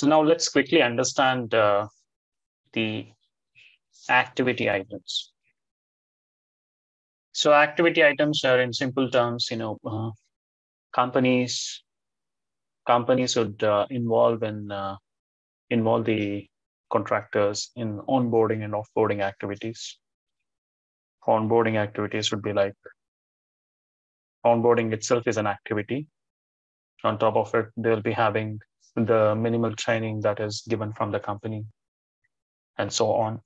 So now let's quickly understand the activity items. So activity items are, in simple terms, companies would involve the contractors in onboarding and offboarding activities. Onboarding activities would be like, onboarding itself is an activity. On top of it, they'll be having the minimal training that is given from the company and so on.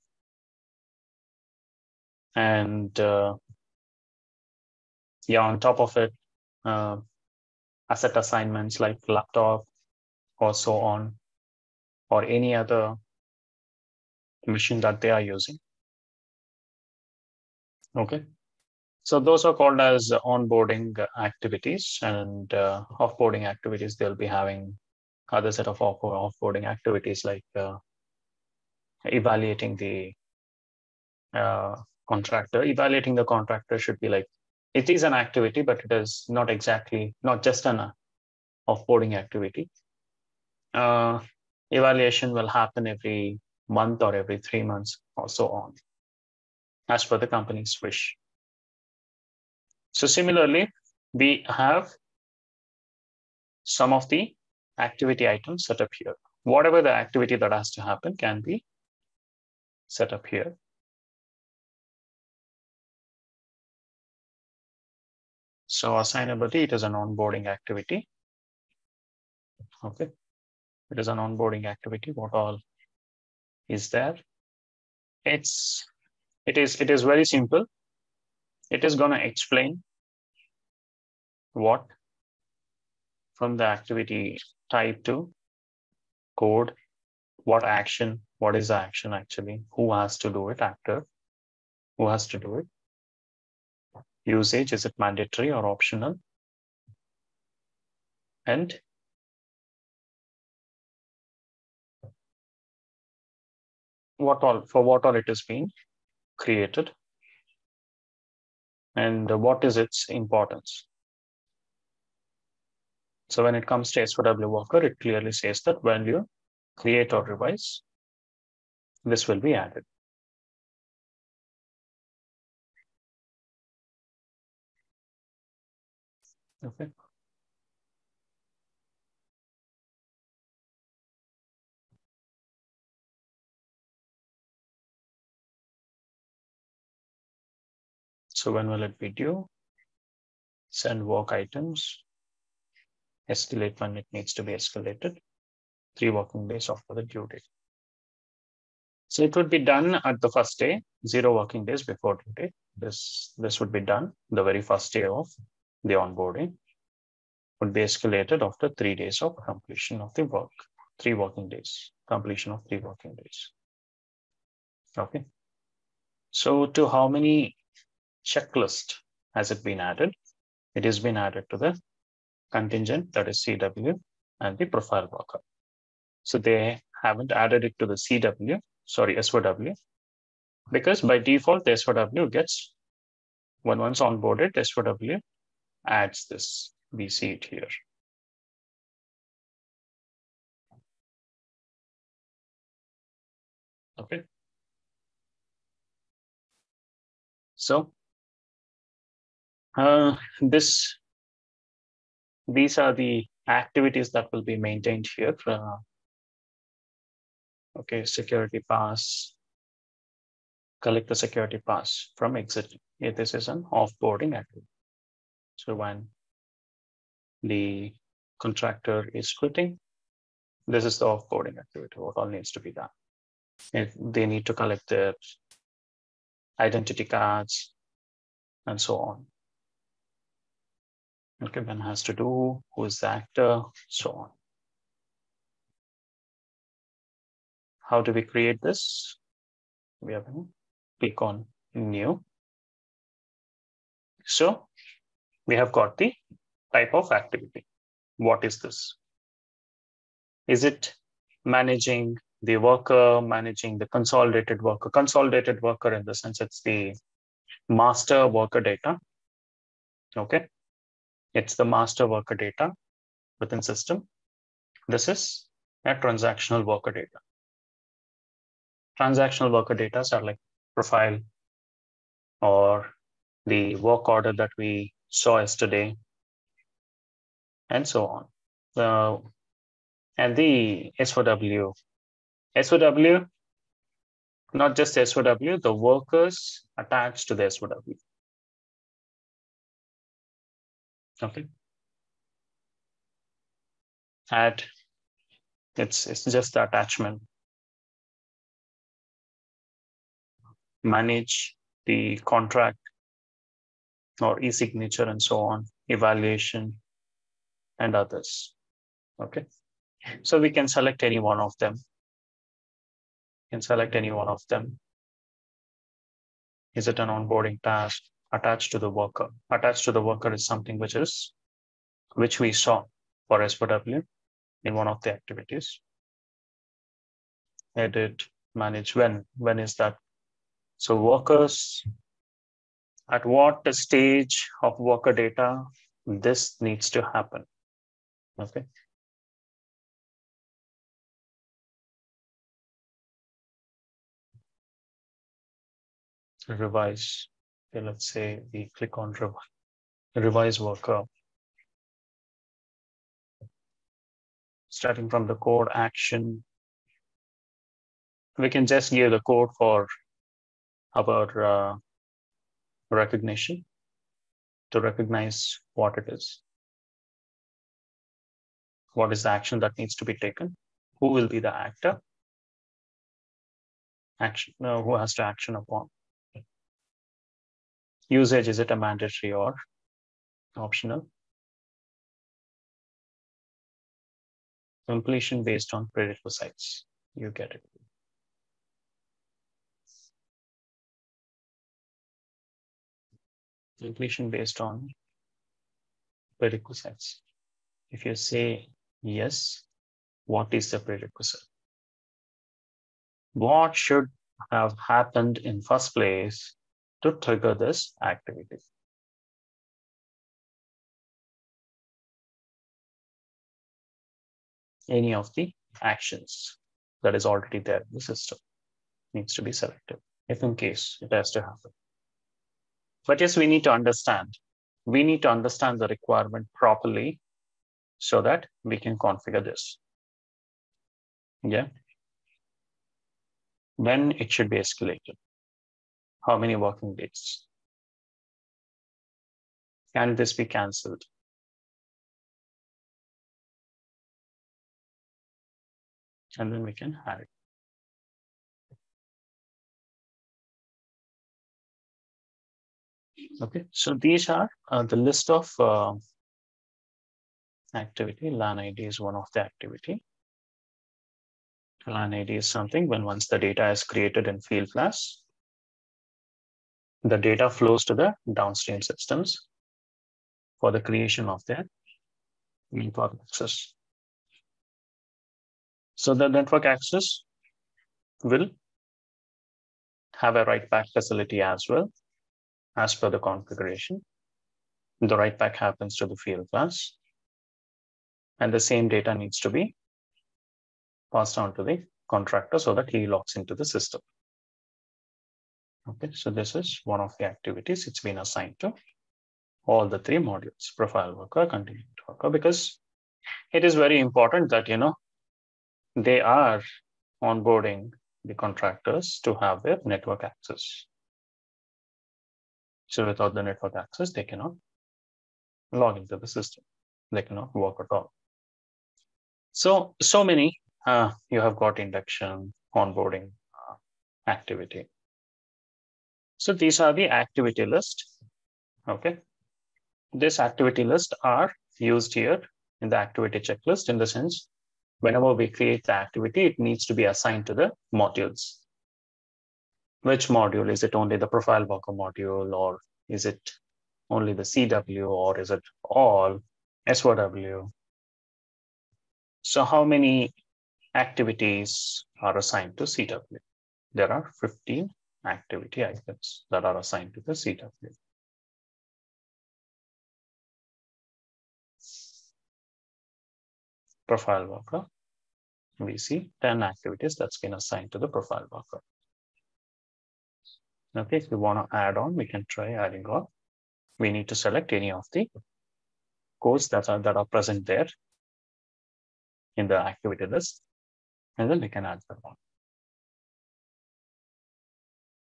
And yeah, on top of it, asset assignments like laptop or so on, or any other machine that they are using. Okay, so those are called as onboarding activities, and offboarding activities, they'll be having other set of offboarding activities like evaluating the contractor. Evaluating the contractor should be like, it is an activity, but it is not exactly, not just an offboarding activity. Evaluation will happen every month or every 3 months or so on, as per the company's wish. So similarly, we have some of the activity items set up here. Whatever the activity that has to happen can be set up here. So assignability, it is an onboarding activity. Okay, it is an onboarding activity. What all is there? It is very simple. It is going to explain what, from the activity type to code, what action, what is the action actually, who has to do it, actor, who has to do it, usage, is it mandatory or optional, and what all, for what all it is being created, and what is its importance. So when it comes to S4W Worker, it clearly says that when you create or revise, this will be added. Okay. So when will it be due? Send work items. Escalate when it needs to be escalated. 3 working days after the due date. So it would be done at the first day, 0 working days before due date. This would be done the very first day of the onboarding. Would be escalated after 3 days of completion of the work. 3 working days. Completion of 3 working days. Okay. So to how many checklist has it been added? It has been added to the contingent, that is CW, and the profile worker. So they haven't added it to the CW, sorry, SOW, because by default, the SOW gets, when once onboarded, the SOW adds this. We see it here. Okay. So these are the activities that will be maintained here. Okay, security pass. Collect the security pass from exit. Yeah, this is an offboarding activity. So when the contractor is quitting, this is the offboarding activity. What all needs to be done? If they need to collect their identity cards and so on. Okay, when has to do, who is the actor, so on. How do we create this? We have to click on new. So we have got the type of activity. What is this? Is it managing the worker, managing the consolidated worker? Consolidated worker in the sense it's the master worker data. Okay. It's the master worker data within system. This is and transactional worker data. Transactional worker data are like profile or the work order that we saw yesterday, and so on. So, and the SOW, not just the SOW, the workers attached to the SOW. Okay. And it's just the attachment. Manage the contract or e-signature and so on, evaluation and others. Okay. So we can select any one of them. Is it an onboarding task attached to the worker? Attached to the worker is something which is, which we saw for S4W in one of the activities. Edit, manage, when is that? So workers, at what stage of worker data this needs to happen, okay? Revise, okay, let's say we click on revise worker. Starting from the code action, we can just give the code for our recognition to recognize what it is. What is the action that needs to be taken? Who will be the actor? Action, who has to action upon? Usage, is it a mandatory or optional? Completion based on prerequisites. You get it. Completion based on prerequisites. If you say yes, what is the prerequisite? What should have happened in first place to trigger this activity? Any of the actions that is already there in the system needs to be selected, if in case it has to happen. But yes, we need to understand. We need to understand the requirement properly so that we can configure this. Yeah. When it should be escalated. How many working days? Can this be cancelled? And then we can add it. Okay, so these are the list of activity. LAN ID is one of the activity. LAN ID is something when once the data is created in Fieldglass, the data flows to the downstream systems for the creation of their network access. So the network access will have a write back facility as well. As per the configuration, the write back happens to the Fieldglass, and the same data needs to be passed on to the contractor so that he logs into the system. Okay, so this is one of the activities. It's been assigned to all the three modules: profile worker, contingent worker, because it is very important that, you know, they are onboarding the contractors to have their network access. So without the network access, they cannot log into the system. They cannot work at all. So many, you have got induction, onboarding activity. So these are the activity list. Okay. This activity list are used here in the activity checklist in the sense, whenever we create the activity, it needs to be assigned to the modules. Which module? Is it only the profile worker module, or is it only the CW, or is it all SOW? So how many activities are assigned to CW? There are 15 activity items that are assigned to the CW. Profile worker, we see 10 activities that's been assigned to the profile worker. Okay, if we want to add on, we can try adding on. We need to select any of the codes that are present there in the activity list, and then we can add them on.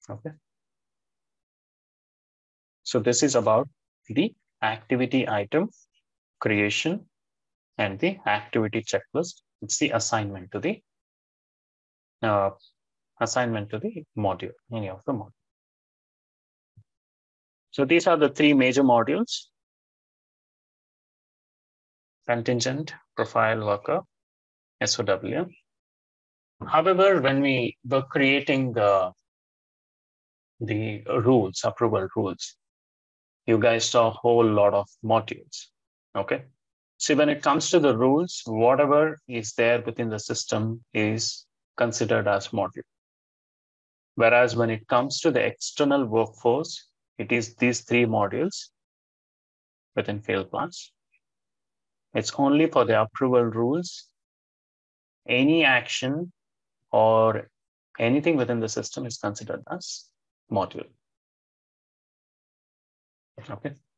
Okay. So this is about the activity item creation and the activity checklist. It's the assignment to the module, any of the modules. So these are the three major modules: contingent, profile worker, SOW. However, when we were creating the rules, approval rules, you guys saw a whole lot of modules. Okay. So when it comes to the rules, whatever is there within the system is considered as module. Whereas when it comes to the external workforce, it is these three modules within Fieldglass. It's only for the approval rules. Any action or anything within the system is considered as module. Okay.